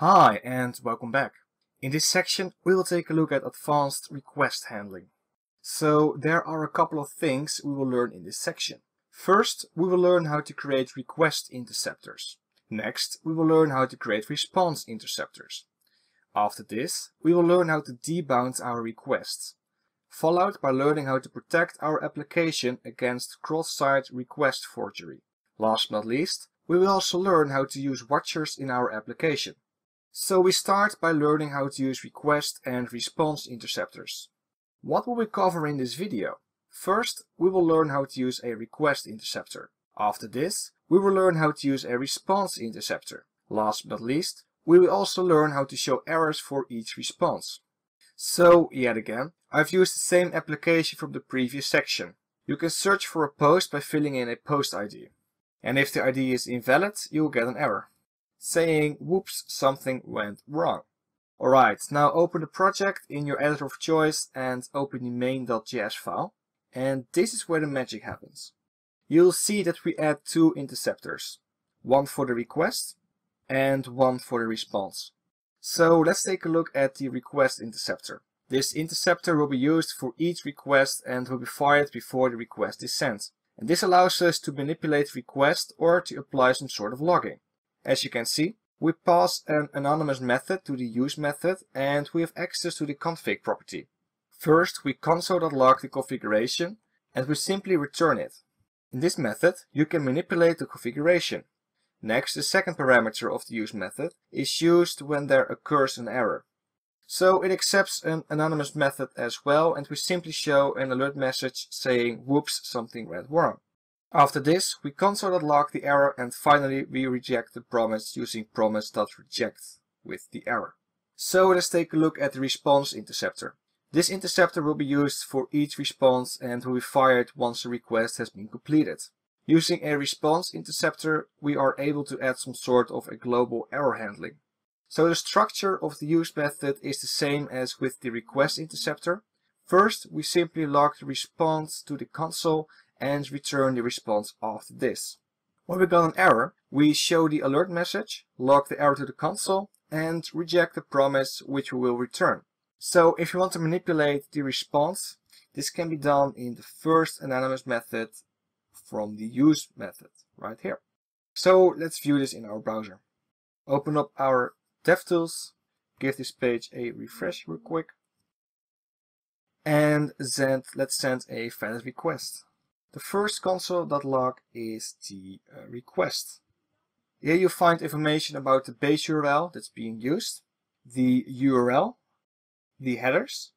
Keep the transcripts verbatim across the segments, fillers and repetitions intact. Hi and welcome back. In this section we will take a look at advanced request handling. So there are a couple of things we will learn in this section. First, we will learn how to create request interceptors. Next, we will learn how to create response interceptors. After this, we will learn how to debound our requests, followed by learning how to protect our application against cross-site request forgery. Last but not least, we will also learn how to use watchers in our application. So we start by learning how to use request and response interceptors. What will we cover in this video? First, we will learn how to use a request interceptor. After this, we will learn how to use a response interceptor. Last but not least, we will also learn how to show errors for each response. So, yet again, I've used the same application from the previous section. You can search for a post by filling in a post I D. And if the I D is invalid, you'll get an error saying, whoops, something went wrong. Alright, now open the project in your editor of choice and open the main.js file. And this is where the magic happens. You'll see that we add two interceptors. One for the request and one for the response. So let's take a look at the request interceptor. This interceptor will be used for each request and will be fired before the request is sent. And this allows us to manipulate requests or to apply some sort of logging. As you can see, we pass an anonymous method to the use method and we have access to the config property. First, we console.log the configuration and we simply return it. In this method, you can manipulate the configuration. Next, the second parameter of the use method is used when there occurs an error. So it accepts an anonymous method as well and we simply show an alert message saying, whoops, something went wrong. After this, we console.log the error and finally we reject the promise using promise.reject with the error. So let's take a look at the response interceptor. This interceptor will be used for each response and will be fired once a request has been completed. Using a response interceptor, we are able to add some sort of a global error handling. So the structure of the use method is the same as with the request interceptor. First, we simply log the response to the console and return the response after this. When we got an error, we show the alert message, log the error to the console, and reject the promise which we will return. So if you want to manipulate the response, this can be done in the first anonymous method from the use method, right here. So let's view this in our browser. Open up our DevTools, give this page a refresh real quick, and send, let's send a valid request. The first console.log is the uh, request. Here you find information about the base U R L that's being used, the U R L, the headers,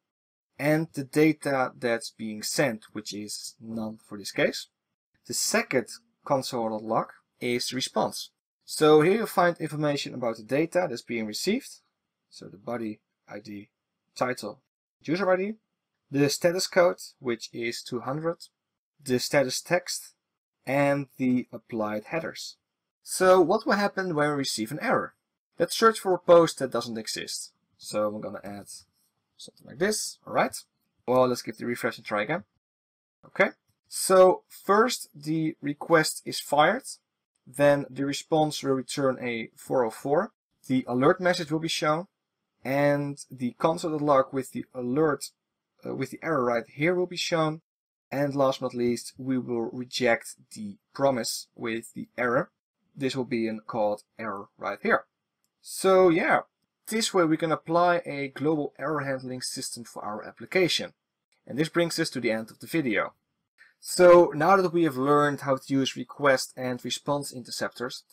and the data that's being sent, which is none for this case. The second console.log is the response. So here you find information about the data that's being received. So the body, I D, title, user I D, the status code, which is two hundred. The status text and the applied headers. So what will happen when we receive an error? Let's search for a post that doesn't exist. So I'm gonna add something like this. All right. Well, let's give the refresh and try again. Okay. So first the request is fired. Then the response will return a four oh four. The alert message will be shown. And the console.log with the alert, uh, with the error right here will be shown. And last but not least, we will reject the promise with the error. This will be a called error right here. So yeah, this way we can apply a global error handling system for our application. And this brings us to the end of the video. So now that we have learned how to use request and response interceptors,